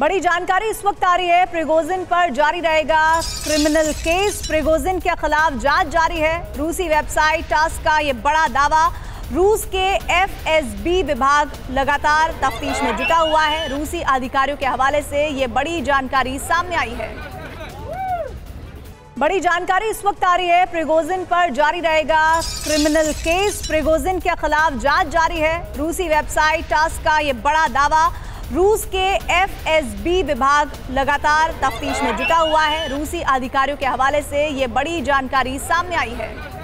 बड़ी जानकारी इस वक्त आ रही है, प्रिगोजिन पर जारी रहेगा क्रिमिनल केस। प्रिगोजिन के खिलाफ जांच जारी है। रूसी वेबसाइट टास्स का ये बड़ा दावा। रूस के एफएसबी विभाग लगातार तफ्तीश में जुटा हुआ है। रूसी अधिकारियों के हवाले से ये बड़ी जानकारी सामने आई है। बड़ी जानकारी इस वक्त आ रही है, प्रिगोजिन पर जारी रहेगा क्रिमिनल केस। प्रिगोजिन के खिलाफ जाँच जारी है। रूसी वेबसाइट टास्स का ये बड़ा दावा। रूस के एफएसबी विभाग लगातार तफ्तीश में जुटा हुआ है। रूसी अधिकारियों के हवाले से ये बड़ी जानकारी सामने आई है।